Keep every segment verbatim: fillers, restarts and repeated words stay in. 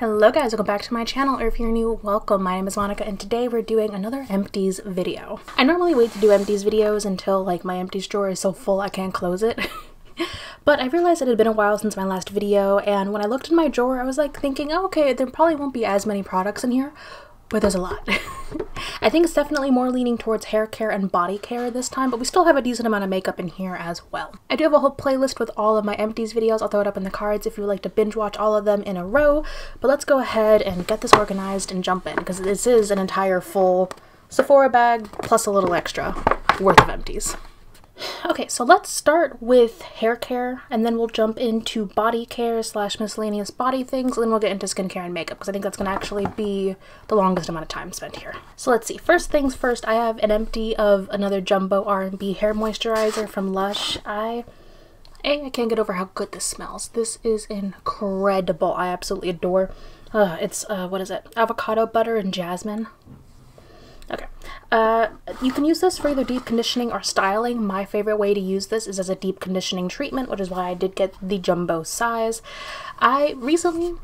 Hello guys, welcome back to my channel, or if you're new, welcome. My name is Monica and today we're doing another empties video. I normally wait to do empties videos until like my empties drawer is so full I can't close it. But I realized it had been a while since my last video, and when I looked in my drawer I was like thinking, oh, okay, there probably won't be as many products in here, but there's a lot. I think it's definitely more leaning towards hair care and body care this time, but we still have a decent amount of makeup in here as well. I do have a whole playlist with all of my empties videos. I'll throw it up in the cards if you would like to binge watch all of them in a row, but let's go ahead and get this organized and jump in, because this is an entire full Sephora bag plus a little extra worth of empties. Okay, so let's start with hair care, and then we'll jump into body care slash miscellaneous body things, and then we'll get into skincare and makeup, because I think that's going to actually be the longest amount of time spent here. So let's see. First things first, I have an empty of another Jumbo R and B hair moisturizer from Lush. I, A, I can't get over how good this smells. This is incredible. I absolutely adore. Uh, it's, uh, what is it? Avocado butter and jasmine. Okay, uh, you can use this for either deep conditioning or styling. My favorite way to use this is as a deep conditioning treatment, which is why I did get the jumbo size. I recently,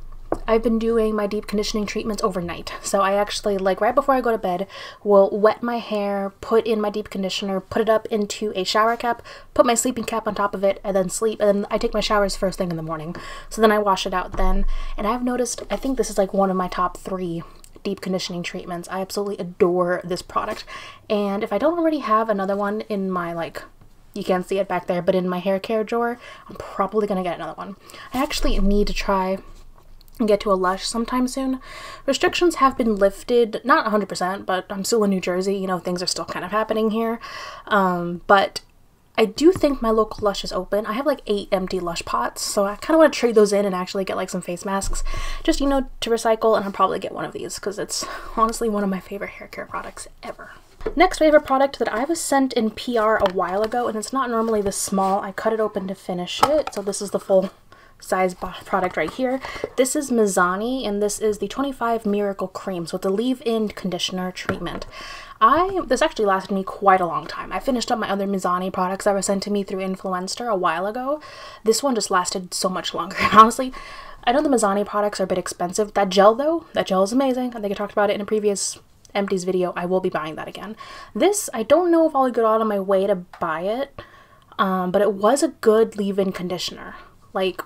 I've been doing my deep conditioning treatments overnight. So I actually, like right before I go to bed, will wet my hair, put in my deep conditioner, put it up into a shower cap, put my sleeping cap on top of it, and then sleep. And then I take my showers first thing in the morning. So then I wash it out then. And I've noticed, I think this is like one of my top three deep conditioning treatments. I absolutely adore this product, and if I don't already have another one in my, like, you can't see it back there, but in my hair care drawer, I'm probably gonna get another one. I actually need to try and get to a Lush sometime soon. Restrictions have been lifted, not one hundred percent, but I'm still in New Jersey, you know, things are still kind of happening here, um, but I do think my local Lush is open. I have like eight empty Lush pots, so I kind of want to trade those in and actually get like some face masks, just, you know, to recycle, and I'll probably get one of these because it's honestly one of my favorite hair care products ever. Next, we have a product that I was sent in P R a while ago, and it's not normally this small. I cut it open to finish it, so this is the full size product right here. This is Mizani, and this is the twenty-five Miracle Cream, so the leave-in conditioner treatment. I, this actually lasted me quite a long time. I finished up my other Mizani products that were sent to me through Influenster a while ago. This one just lasted so much longer. And honestly, I know the Mizani products are a bit expensive. That gel though, that gel is amazing. I think I talked about it in a previous empties video. I will be buying that again. This, I don't know if I'll go out of my way to buy it, um, but it was a good leave-in conditioner. Like,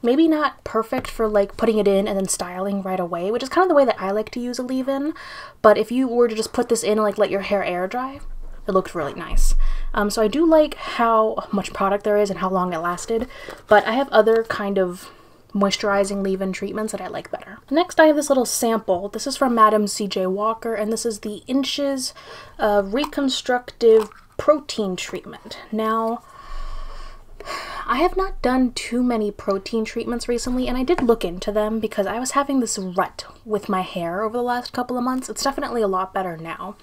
maybe not perfect for like putting it in and then styling right away, which is kind of the way that I like to use a leave-in, but if you were to just put this in and like let your hair air dry, it looked really nice. Um, so I do like how much product there is and how long it lasted, but I have other kind of moisturizing leave-in treatments that I like better. Next, I have this little sample. This is from Madam C J Walker, and this is the Inches uh, Reconstructive Protein Treatment. Now, I have not done too many protein treatments recently, and I did look into them because I was having this rut with my hair over the last couple of months. It's definitely a lot better now,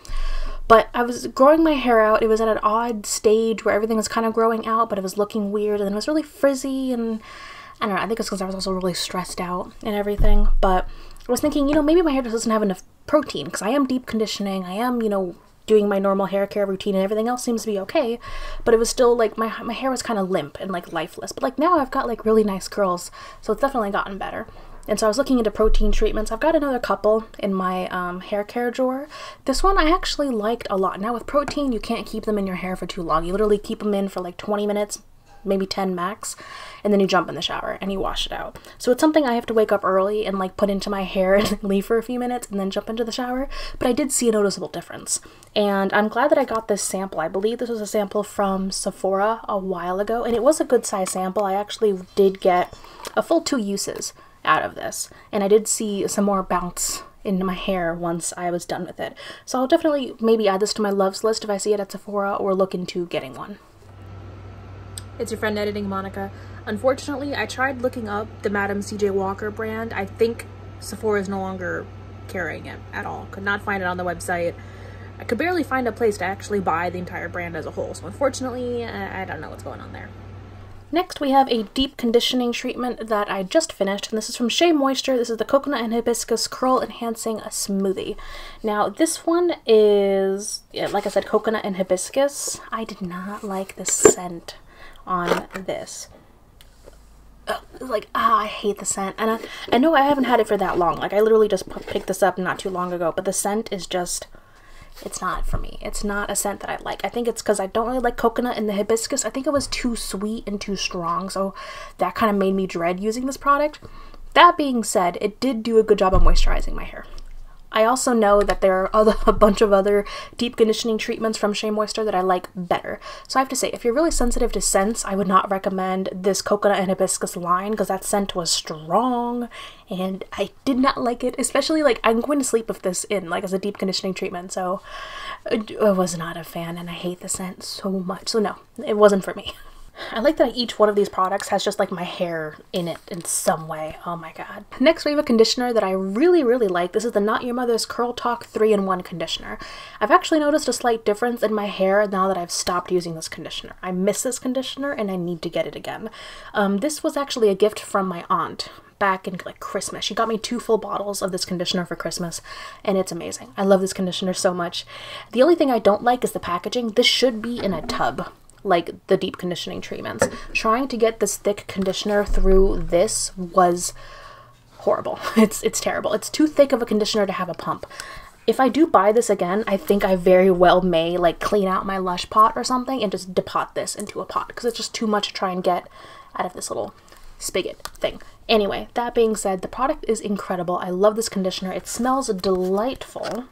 but I was growing my hair out. It was at an odd stage where everything was kind of growing out, but it was looking weird, and it was really frizzy, and I don't know, I think it's because I was also really stressed out and everything, but I was thinking, you know, maybe my hair just doesn't have enough protein, because I am deep conditioning, I am, you know, doing my normal hair care routine, and everything else seems to be okay, but it was still like my, my hair was kind of limp and like lifeless, but like now I've got like really nice curls, so it's definitely gotten better. And so I was looking into protein treatments. I've got another couple in my um, hair care drawer. This one I actually liked a lot. Now with protein, you can't keep them in your hair for too long. You literally keep them in for like twenty minutes, maybe ten max, and then you jump in the shower and you wash it out. So it's something I have to wake up early and like put into my hair and leave for a few minutes and then jump into the shower, but I did see a noticeable difference. And I'm glad that I got this sample. I believe this was a sample from Sephora a while ago, and it was a good size sample. I actually did get a full two uses out of this, and I did see some more bounce into my hair once I was done with it. So I'll definitely maybe add this to my loves list if I see it at Sephora, or look into getting one. It's your friend editing, Monica. Unfortunately, I tried looking up the Madam C J Walker brand. I think Sephora is no longer carrying it at all. Could not find it on the website. I could barely find a place to actually buy the entire brand as a whole. So unfortunately, I don't know what's going on there. Next, we have a deep conditioning treatment that I just finished, and this is from Shea Moisture. This is the Coconut and Hibiscus Curl Enhancing Smoothie. Now, this one is, yeah, like I said, coconut and hibiscus. I did not like the scent on this. uh, like, ah, I hate the scent. And I, I know I haven't had it for that long. Like, I literally just picked this up not too long ago. But the scent is just, it's not for me. It's not a scent that I like. I think it's because I don't really like coconut and the hibiscus. I think it was too sweet and too strong. So that kind of made me dread using this product. That being said, it did do a good job of moisturizing my hair. I also know that there are other, a bunch of other deep conditioning treatments from Shea Moisture that I like better. So I have to say, if you're really sensitive to scents, I would not recommend this coconut and hibiscus line, because that scent was strong and I did not like it. Especially, like, I'm going to sleep with this in, like, as a deep conditioning treatment. So I was not a fan, and I hate the scent so much. So no, it wasn't for me. I like that each one of these products has just, like, my hair in it in some way. Oh my god. Next we have a conditioner that I really, really like. This is the Not Your Mother's Curl Talk three in one Conditioner. I've actually noticed a slight difference in my hair now that I've stopped using this conditioner. I miss this conditioner and I need to get it again. Um, this was actually a gift from my aunt back in, like, Christmas. She got me two full bottles of this conditioner for Christmas, and it's amazing. I love this conditioner so much. The only thing I don't like is the packaging. This should be in a tub, like the deep conditioning treatments. Trying to get this thick conditioner through this was horrible. It's it's terrible. It's too thick of a conditioner to have a pump. If I do buy this again, I think I very well may, like, clean out my Lush pot or something and just depot this into a pot, because it's just too much to try and get out of this little spigot thing. Anyway, that being said, the product is incredible. I love this conditioner. It smells delightful.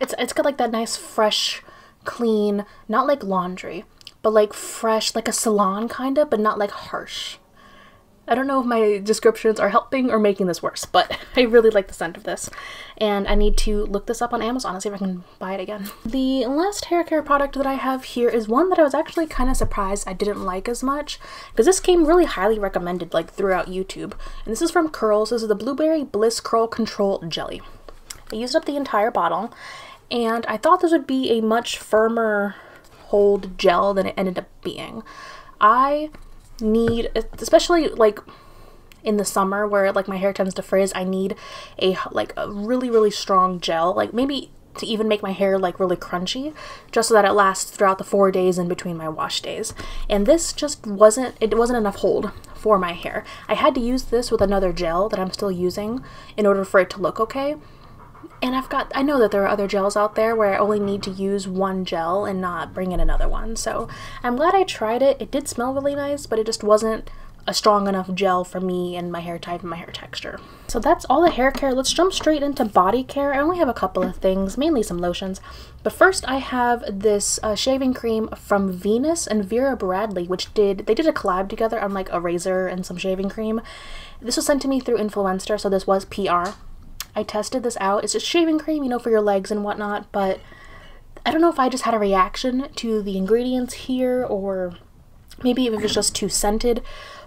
It's it's got, like, that nice fresh, clean, not like laundry, but like fresh, like a salon kind of, but not like harsh. I don't know if my descriptions are helping or making this worse, but I really like the scent of this, and I need to look this up on Amazon and see if I can buy it again. The last hair care product that I have here is one that I was actually kind of surprised I didn't like as much, because this came really highly recommended, like, throughout YouTube, and this is from Curls. This is the Blueberry Bliss Curl Control Jelly. I used up the entire bottle, and I thought this would be a much firmer hold gel than it ended up being. I need, especially, like, in the summer where, like, my hair tends to frizz, I need a, like, a really, really strong gel, like, maybe to even make my hair, like, really crunchy, just so that it lasts throughout the four days in between my wash days. And this just wasn't, it wasn't enough hold for my hair. I had to use this with another gel that I'm still using in order for it to look okay. And I've got, I know that there are other gels out there where I only need to use one gel and not bring in another one. So I'm glad I tried it. It did smell really nice, but it just wasn't a strong enough gel for me and my hair type and my hair texture. So that's all the hair care. Let's jump straight into body care. I only have a couple of things, mainly some lotions. But first I have this uh, shaving cream from Venus and Vera Bradley, which did, they did a collab together on, like, a razor and some shaving cream. This was sent to me through Influenster, so this was P R. I tested this out. It's just shaving cream, you know, for your legs and whatnot, but I don't know if I just had a reaction to the ingredients here, or maybe it was just too scented,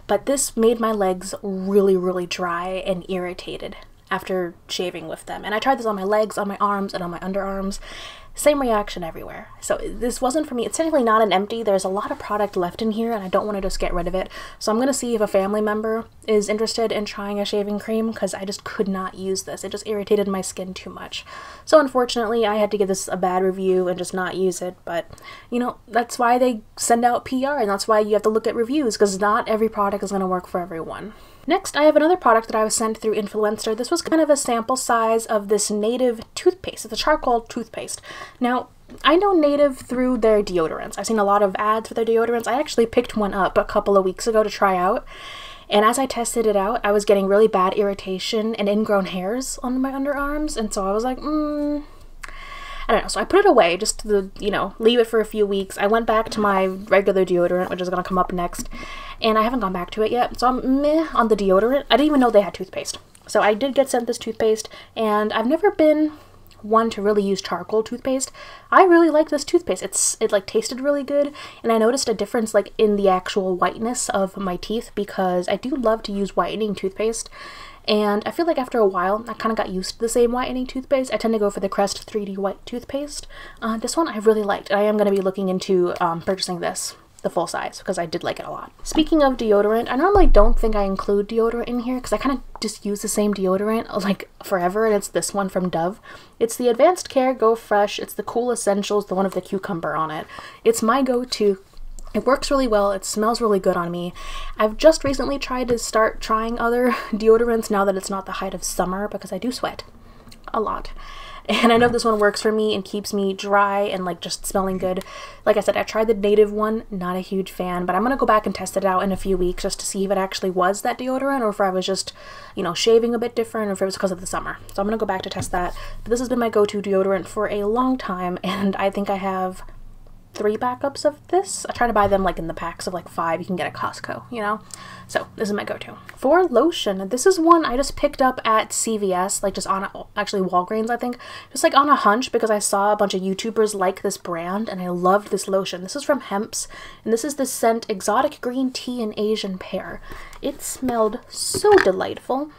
but this made my legs really, really dry and irritated after shaving with them. And I tried this on my legs, on my arms, and on my underarms. Same reaction everywhere. So this wasn't for me. It's technically not an empty. There's a lot of product left in here, and I don't want to just get rid of it. So I'm going to see if a family member is interested in trying a shaving cream, because I just could not use this. It just irritated my skin too much. So unfortunately, I had to give this a bad review and just not use it. But, you know, that's why they send out P R, and that's why you have to look at reviews, because not every product is going to work for everyone. Next, I have another product that I was sent through Influencer. This was kind of a sample size of this Native toothpaste. It's a charcoal toothpaste. Now, I know Native through their deodorants. I've seen a lot of ads for their deodorants. I actually picked one up a couple of weeks ago to try out. And as I tested it out, I was getting really bad irritation and ingrown hairs on my underarms. And so I was like, mm, I don't know. So I put it away, just to, the, you know, leave it for a few weeks. I went back to my regular deodorant, which is going to come up next. And I haven't gone back to it yet. So I'm meh on the deodorant. I didn't even know they had toothpaste. So I did get sent this toothpaste, and I've never been one to really use charcoal toothpaste. I really like this toothpaste. It's it like tasted really good, and I noticed a difference, like, in the actual whiteness of my teeth, because I do love to use whitening toothpaste, and I feel like after a while I kind of got used to the same whitening toothpaste. I tend to go for the Crest three D white toothpaste. Uh, this one I really liked, and I am going to be looking into um, purchasing this, the full size, because I did like it a lot. Speaking of deodorant, I normally don't think I include deodorant in here, because I kind of just use the same deodorant, like, forever, and it's this one from Dove. It's the Advanced Care Go Fresh. It's the Cool Essentials, the one with the cucumber on it. It's my go-to It works really well, it smells really good on me. I've just recently tried to start trying other deodorants now that it's not the height of summer, because I do sweat a lot. And I know this one works for me and keeps me dry and like just smelling good. Like I said, I tried the Native one, not a huge fan, but I'm going to go back and test it out in a few weeks just to see if it actually was that deodorant or if I was just, you know, shaving a bit different or if it was because of the summer. So I'm going to go back to test that. But this has been my go-to deodorant for a long time, and I think I have three backups of this. I try to buy them like in the packs of like five you can get at Costco, you know? So this is my go-to. For lotion, this is one I just picked up at C V S, like just on a, actually Walgreens, I think. Just like on a hunch because I saw a bunch of YouTubers like this brand and I loved this lotion. This is from Hempz and this is the scent Exotic Green Tea and Asian Pear. It smelled so delightful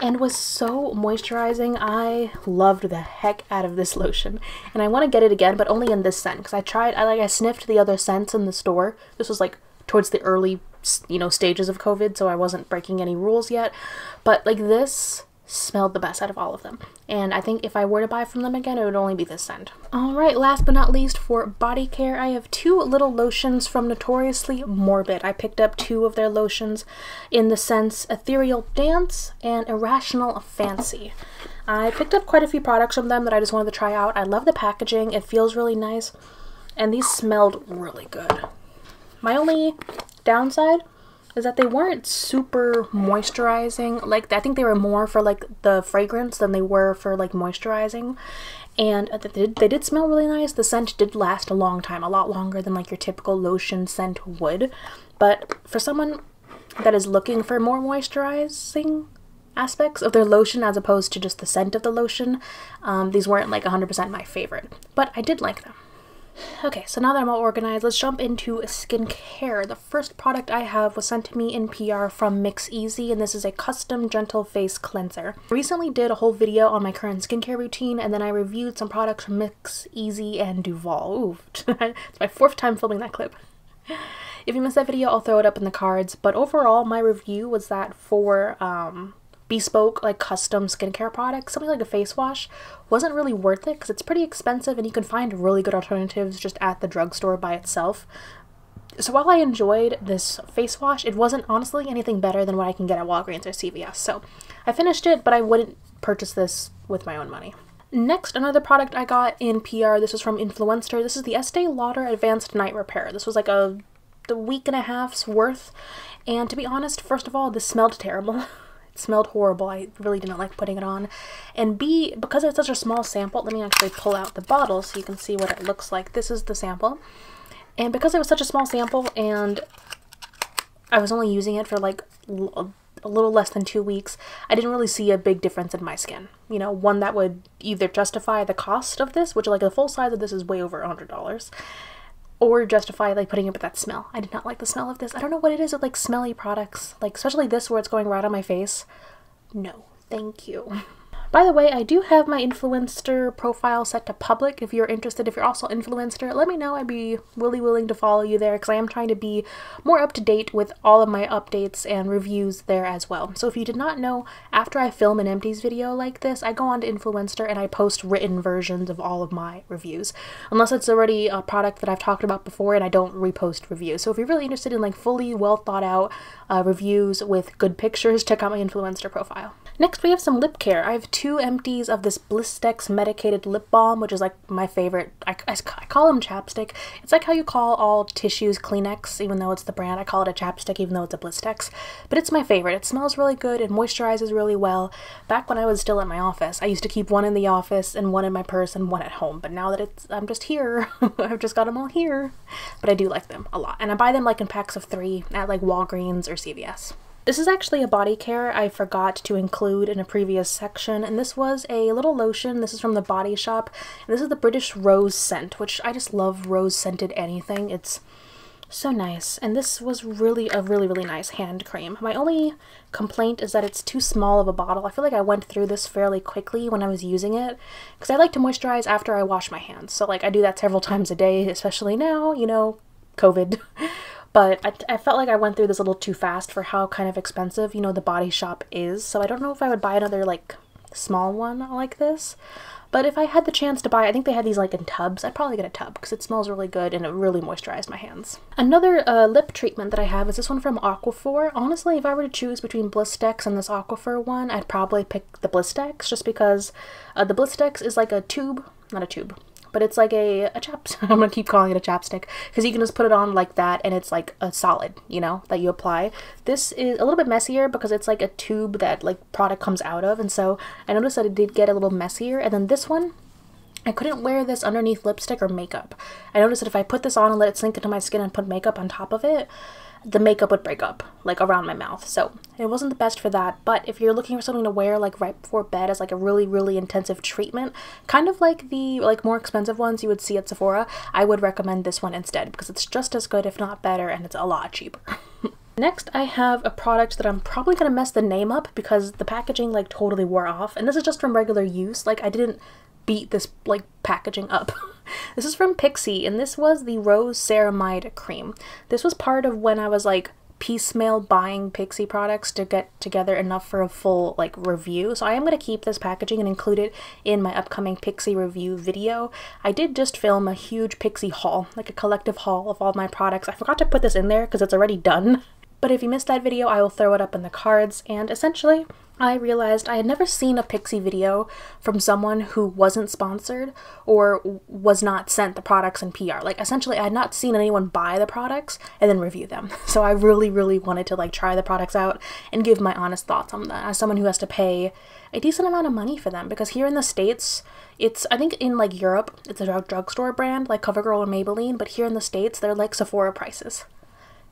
and was so moisturizing. I loved the heck out of this lotion and I want to get it again, but only in this scent, because I tried I like I sniffed the other scents in the store. This was like towards the early, you know, stages of COVID, so I wasn't breaking any rules yet, but like this smelled the best out of all of them, and I think if I were to buy from them again it would only be this scent. Alright, last but not least, for body care, I have two little lotions from Notoriously Morbid. I picked up two of their lotions in the scents Ethereal Dance and Irrational Fancy. I picked up quite a few products from them that I just wanted to try out. I love the packaging, it feels really nice, and these smelled really good. My only downside is that they weren't super moisturizing. Like, I think they were more for like the fragrance than they were for like moisturizing, and they did, they did smell really nice. The scent did last a long time, a lot longer than like your typical lotion scent would, but for someone that is looking for more moisturizing aspects of their lotion as opposed to just the scent of the lotion, um, these weren't like one hundred percent my favorite, but I did like them. Okay, so now that I'm all organized, let's jump into skincare. The first product I have was sent to me in P R from Mix Easy, and this is a custom gentle face cleanser. I recently did a whole video on my current skincare routine, and then I reviewed some products from Mix Easy and Duval. Ooh, it's my fourth time filming that clip. If you missed that video, I'll throw it up in the cards, but overall my review was that for um, bespoke, like custom skincare products, something like a face wash wasn't really worth it because it's pretty expensive and you can find really good alternatives just at the drugstore by itself. So while I enjoyed this face wash, it wasn't honestly anything better than what I can get at Walgreens or C V S. So I finished it, but I wouldn't purchase this with my own money. Next, another product I got in P R. This is from Influenster. This is the Estee Lauder Advanced Night Repair. This was like a the week and a half's worth. And to be honest, first of all, this smelled terrible. Smelled horrible. I really didn't like putting it on, and B, because it's such a small sample, let me actually pull out the bottle so you can see what it looks like. This is the sample, and because it was such a small sample and I was only using it for like a little less than two weeks, I didn't really see a big difference in my skin, you know, one that would either justify the cost of this, which like the full size of this is way over a hundred dollars, or justify like putting it with that smell. I did not like the smell of this. I don't know what it is with like smelly products, like especially this where it's going right on my face. No, thank you. By the way, I do have my Influenster profile set to public. If you're interested, if you're also Influencer, let me know. I'd be really willing to follow you there because I am trying to be more up to date with all of my updates and reviews there as well. So if you did not know, after I film an empties video like this, I go on to Influenster and I post written versions of all of my reviews. Unless it's already a product that I've talked about before and I don't repost reviews. So if you're really interested in like fully well thought out uh, reviews with good pictures, check out my Influenster profile. Next, we have some lip care. I have two empties of this Blistex medicated lip balm, which is like my favorite. I, I, I call them chapstick. It's like how you call all tissues Kleenex, even though it's the brand. I call it a chapstick, even though it's a Blistex. But it's my favorite. It smells really good. It moisturizes really well. Back when I was still at my office, I used to keep one in the office and one in my purse and one at home. But now that it's, I'm just here, I've just got them all here. But I do like them a lot. And I buy them like in packs of three at like Walgreens or C V S. This is actually a body care I forgot to include in a previous section, and this was a little lotion. This is from The Body Shop, and this is the British Rose scent, which I just love rose-scented anything. It's so nice, and this was really a really, really nice hand cream. My only complaint is that it's too small of a bottle. I feel like I went through this fairly quickly when I was using it, because I like to moisturize after I wash my hands, so like I do that several times a day, especially now, you know, COVID. But I, I felt like I went through this a little too fast for how kind of expensive, you know, The Body Shop is. So I don't know if I would buy another, like, small one like this. But if I had the chance to buy, I think they had these like in tubs, I'd probably get a tub because it smells really good and it really moisturized my hands. Another uh, lip treatment that I have is this one from Aquaphor. Honestly, if I were to choose between Blistex and this Aquaphor one, I'd probably pick the Blistex just because uh, the Blistex is like a tube, not a tube, but it's like a, a chapstick. I'm gonna keep calling it a chapstick because you can just put it on like that and it's like a solid, you know, that you apply. This is a little bit messier because it's like a tube that like product comes out of, and so I noticed that it did get a little messier. And then this one, I couldn't wear this underneath lipstick or makeup. I noticed that if I put this on and let it sink into my skin and put makeup on top of it, the makeup would break up like around my mouth, so it wasn't the best for that. But if you're looking for something to wear like right before bed as like a really really intensive treatment, kind of like the like more expensive ones you would see at Sephora, I would recommend this one instead because it's just as good if not better, and it's a lot cheaper. Next, I have a product that I'm probably gonna mess the name up because the packaging like totally wore off, and this is just from regular use, like I didn't beat this like packaging up. This is from Pixi, and this was the Rose Ceramide Cream. This was part of when I was like piecemeal buying Pixi products to get together enough for a full like review, so I am going to keep this packaging and include it in my upcoming Pixi review video. I did just film a huge Pixi haul, like a collective haul of all my products. I forgot to put this in there because it's already done, but if you missed that video, I will throw it up in the cards. And essentially, I realized I had never seen a Pixi video from someone who wasn't sponsored or was not sent the products in P R. Like, essentially, I had not seen anyone buy the products and then review them. So I really, really wanted to, like, try the products out and give my honest thoughts on them as someone who has to pay a decent amount of money for them. Because here in the States, it's, I think in, like, Europe, it's a drug drugstore brand, like CoverGirl and Maybelline. But here in the States, they're, like, Sephora prices.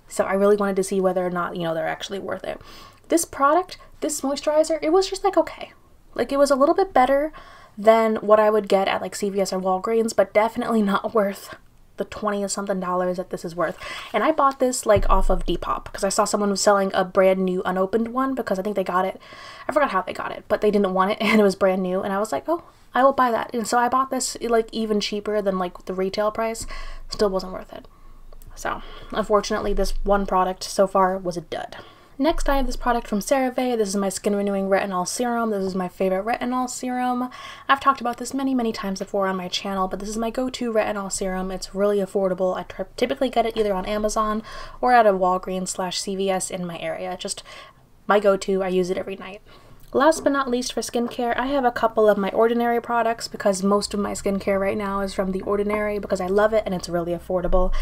So I really wanted to see whether or not, you know, they're actually worth it. This product, this moisturizer, it was just like okay. Like it was a little bit better than what I would get at like C V S or Walgreens, but definitely not worth the twenty or something dollars that this is worth. And I bought this like off of Depop because I saw someone was selling a brand new unopened one because I think they got it. I forgot how they got it, but they didn't want it and it was brand new. And I was like, oh, I will buy that. And so I bought this like even cheaper than like the retail price. Still wasn't worth it. So unfortunately, this one product so far was a dud. Next, I have this product from CeraVe. This is my Skin Renewing Retinol Serum. This is my favorite retinol serum. I've talked about this many, many times before on my channel, but this is my go-to retinol serum. It's really affordable. I typically get it either on Amazon or at a Walgreens slash C V S in my area. Just my go-to. I use it every night. Last but not least for skincare, I have a couple of my Ordinary products because most of my skincare right now is from The Ordinary because I love it and it's really affordable.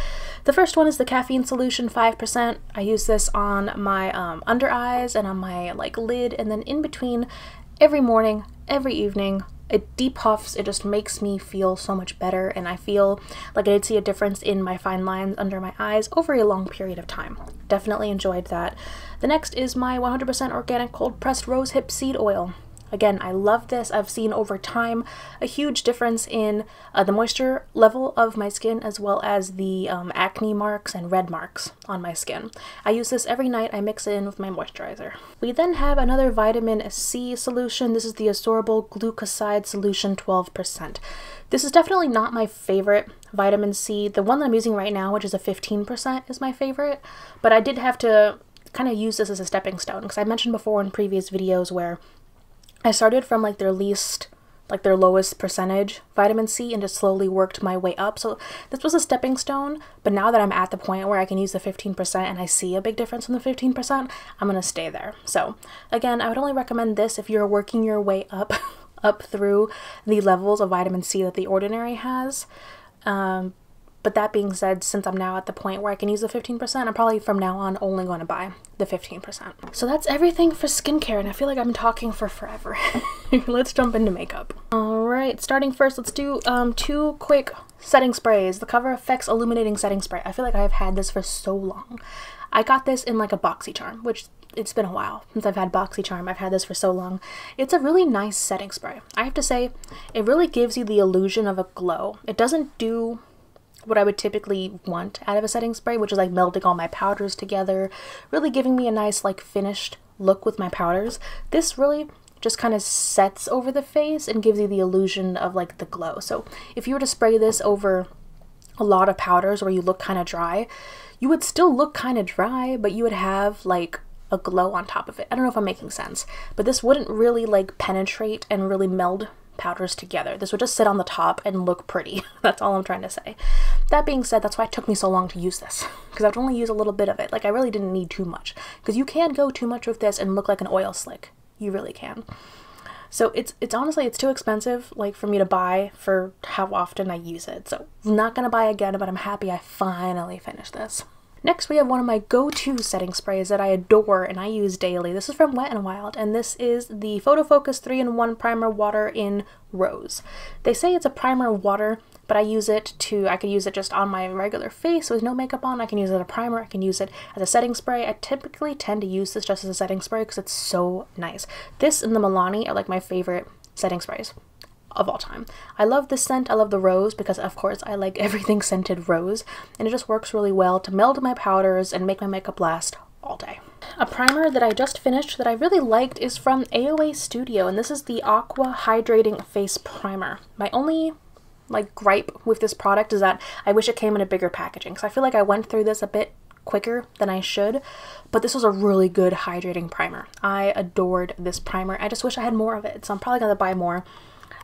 The first one is the Caffeine Solution five percent. I use this on my um, under eyes and on my like lid, and then in between every morning, every evening. It depuffs, it just makes me feel so much better, and I feel like I did see a difference in my fine lines under my eyes over a long period of time. Definitely enjoyed that. The next is my one hundred percent organic cold pressed rosehip seed oil. Again, I love this. I've seen over time a huge difference in uh, the moisture level of my skin as well as the um, acne marks and red marks on my skin. I use this every night. I mix it in with my moisturizer. We then have another vitamin C solution. This is the Absorbable Glucoside Solution twelve percent. This is definitely not my favorite vitamin C. The one that I'm using right now, which is a fifteen percent, is my favorite, but I did have to kind of use this as a stepping stone because I mentioned before in previous videos where I started from like their least, like their lowest percentage vitamin C and just slowly worked my way up. So this was a stepping stone, but now that I'm at the point where I can use the fifteen percent and I see a big difference in the fifteen percent, I'm gonna stay there. So again, I would only recommend this if you're working your way up, up through the levels of vitamin C that The Ordinary has. Um, But that being said, since I'm now at the point where I can use the fifteen percent, I'm probably from now on only going to buy the fifteen percent. So that's everything for skincare, and I feel like I've been talking for forever. Let's jump into makeup. Alright, starting first, let's do um, two quick setting sprays. The Cover F X Illuminating Setting Spray. I feel like I've had this for so long. I got this in like a BoxyCharm, which it's been a while since I've had BoxyCharm. I've had this for so long. It's a really nice setting spray. I have to say, it really gives you the illusion of a glow. It doesn't do what I would typically want out of a setting spray, which is like melding all my powders together, really giving me a nice like finished look with my powders. This really just kind of sets over the face and gives you the illusion of like the glow. So if you were to spray this over a lot of powders where you look kind of dry, you would still look kind of dry, but you would have like a glow on top of it. I don't know if I'm making sense, but this wouldn't really like penetrate and really meld powders together. This would just sit on the top and look pretty. That's all I'm trying to say. That being said, that's why it took me so long to use this, because I've only used a little bit of it. Like, I really didn't need too much, because you can go too much with this and look like an oil slick. You really can. So it's it's honestly, it's too expensive, like, for me to buy for how often I use it. So I'm not gonna buy again, but I'm happy I finally finished this. Next, we have one of my go-to setting sprays that I adore and I use daily. This is from Wet n Wild, and this is the Photofocus three in one Primer Water in Rose. They say it's a primer water, but I use it to, I could use it just on my regular face with no makeup on. I can use it as a primer. I can use it as a setting spray. I typically tend to use this just as a setting spray because it's so nice. This and the Milani are like my favorite setting sprays of all time. I love this scent. I love the rose because, of course, I like everything scented rose, and it just works really well to meld my powders and make my makeup last all day. A primer that I just finished that I really liked is from A O A Studio, and this is the Aqua Hydrating Face Primer. My only like gripe with this product is that I wish it came in a bigger packaging, because I feel like I went through this a bit quicker than I should, but this was a really good hydrating primer. I adored this primer. I just wish I had more of it, so I'm probably gonna buy more.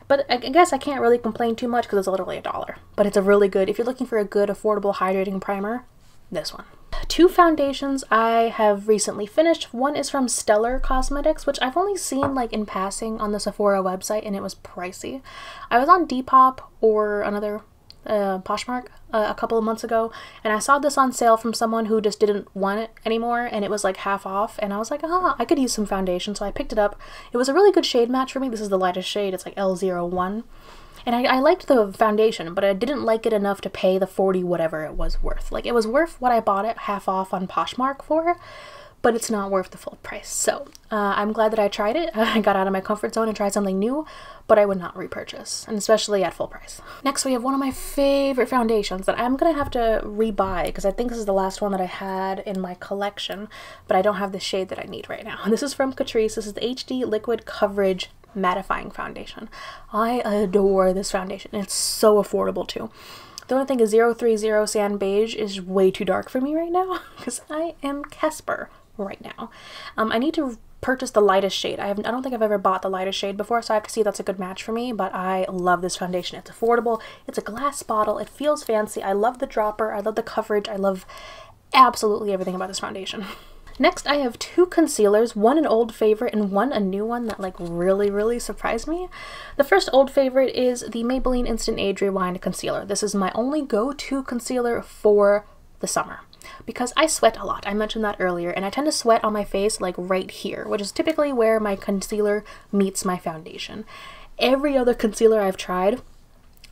But I guess I can't really complain too much because it's literally a dollar. But it's a really good, if you're looking for a good, affordable hydrating primer, this one. Two foundations I have recently finished. One is from Stellar Cosmetics, which I've only seen like in passing on the Sephora website, and it was pricey. I was on Depop or another uh, Poshmark uh, a couple of months ago, and I saw this on sale from someone who just didn't want it anymore, and it was like half off, and I was like, ah, I could use some foundation, so I picked it up. It was a really good shade match for me. This is the lightest shade. It's like L zero one, and I, I liked the foundation, but I didn't like it enough to pay the forty whatever it was worth. Like, it was worth what I bought it half off on Poshmark for, but it's not worth the full price. So uh, I'm glad that I tried it. I got out of my comfort zone and tried something new, but I would not repurchase, and especially at full price. Next, we have one of my favorite foundations that I'm gonna have to rebuy because I think this is the last one that I had in my collection, but I don't have the shade that I need right now. And this is from Catrice. This is the H D Liquid Coverage Mattifying Foundation. I adore this foundation, and it's so affordable too. The only thing is zero three zero Sand Beige is way too dark for me right now because I am Casper right now. Um, I need to purchase the lightest shade. I, have, I don't think I've ever bought the lightest shade before, so I have to see if that's a good match for me, but I love this foundation. It's affordable. It's a glass bottle. It feels fancy. I love the dropper. I love the coverage. I love absolutely everything about this foundation. Next, I have two concealers, one an old favorite and one a new one that like really, really surprised me. The first old favorite is the Maybelline Instant Age Rewind Concealer. This is my only go-to concealer for the summer, because I sweat a lot. I mentioned that earlier, and I tend to sweat on my face like right here, which is typically where my concealer meets my foundation. Every other concealer I've tried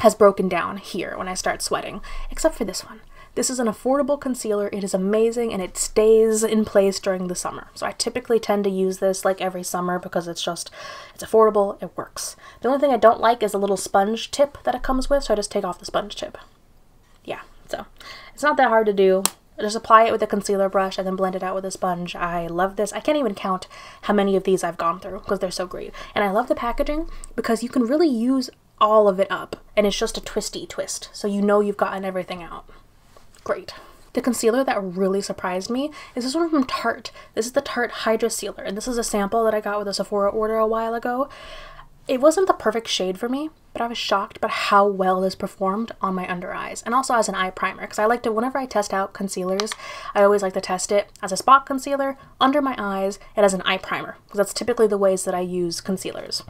has broken down here when I start sweating, except for this one. This is an affordable concealer. It is amazing, and it stays in place during the summer. So I typically tend to use this like every summer because it's just, it's affordable, it works. The only thing I don't like is a little sponge tip that it comes with, so I just take off the sponge tip. Yeah, so it's not that hard to do. Just apply it with a concealer brush and then blend it out with a sponge. I love this. I can't even count how many of these I've gone through because they're so great. And I love the packaging because you can really use all of it up, and it's just a twisty twist, so you know you've gotten everything out. Great. The concealer that really surprised me is this one from Tarte. This is the Tarte Hydra Sealer, and this is a sample that I got with a Sephora order a while ago. It wasn't the perfect shade for me, but I was shocked by how well this performed on my under eyes, and also as an eye primer, because I like to, whenever I test out concealers, I always like to test it as a spot concealer, under my eyes, and as an eye primer, because that's typically the ways that I use concealers.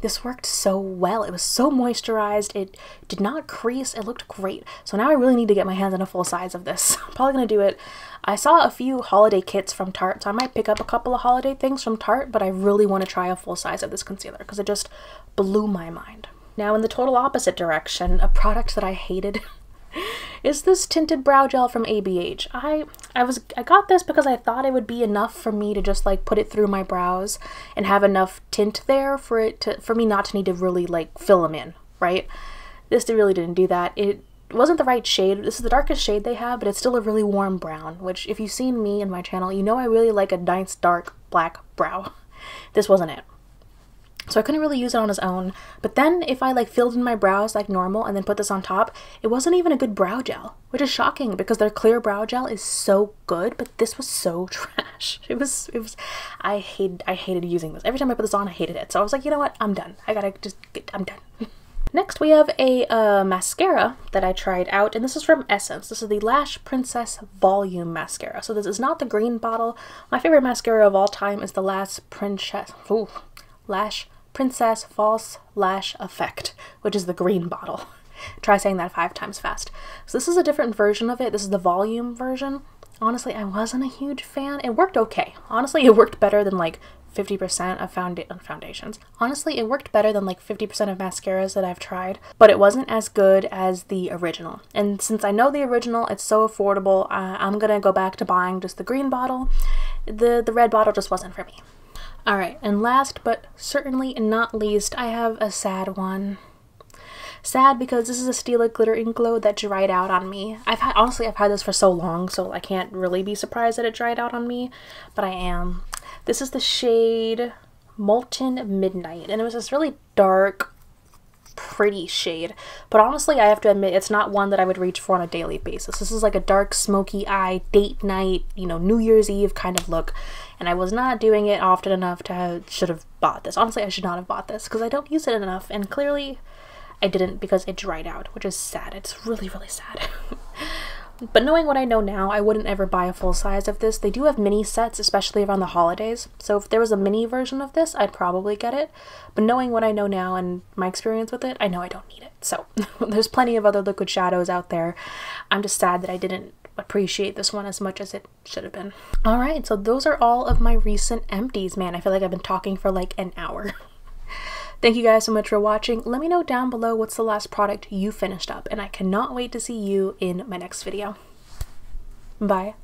This worked so well. It was so moisturized. It did not crease. It looked great. So now I really need to get my hands on a full size of this. I'm probably going to do it. I saw a few holiday kits from Tarte, so I might pick up a couple of holiday things from Tarte, but I really want to try a full size of this concealer because it just blew my mind. Now, in the total opposite direction, a product that I hated is this tinted brow gel from A B H. I I was I got this because I thought it would be enough for me to just like put it through my brows and have enough tint there for it to for me not to need to really like fill them in, right? This really didn't do that. It wasn't the right shade. This is the darkest shade they have, but it's still a really warm brown, which if you've seen me and my channel, you know I really like a nice dark black brow. This wasn't it. so I couldn't really use it on its own. But then if I like filled in my brows like normal and then put this on top, it wasn't even a good brow gel, which is shocking because their clear brow gel is so good, but this was so trash. It was, it was, I hated, I hated using this. Every time I put this on, I hated it. So I was like, you know what? I'm done. I gotta just, get, I'm done. Next, we have a uh, mascara that I tried out, and this is from Essence. This is the Lash Princess Volume Mascara. So this is not the green bottle. My favorite mascara of all time is the Lash Princess, ooh, Lash Princess False Lash Effect, which is the green bottle. Try saying that five times fast. So this is a different version of it. This is the volume version. Honestly, I wasn't a huge fan. It worked okay. Honestly, it worked better than like fifty percent of founda- foundations. Honestly, it worked better than like fifty percent of mascaras that I've tried, but it wasn't as good as the original. And since I know the original, it's so affordable, uh, I'm gonna go back to buying just the green bottle. The, the red bottle just wasn't for me. All right, and last but certainly not least, I have a sad one. Sad because this is a Stila Glitter Ink Glow that dried out on me. I've had, honestly, I've had this for so long, so I can't really be surprised that it dried out on me, but I am. This is the shade Molten Midnight, and it was this really dark, pretty shade. But honestly, I have to admit, it's not one that I would reach for on a daily basis. This is like a dark, smoky eye, date night, you know, New Year's Eve kind of look. And I was not doing it often enough to have, should have bought this. Honestly, I should not have bought this because I don't use it enough. And clearly, I didn't because it dried out, which is sad. It's really, really sad. But knowing what I know now, I wouldn't ever buy a full size of this. They do have mini sets, especially around the holidays. So if there was a mini version of this, I'd probably get it. But knowing what I know now and my experience with it, I know I don't need it. So there's plenty of other liquid shadows out there. I'm just sad that I didn't appreciate this one as much as it should have been. All right, so those are all of my recent empties. Man, I feel like I've been talking for like an hour. Thank you guys so much for watching. Let me know down below what's the last product you finished up, and I cannot wait to see you in my next video. Bye.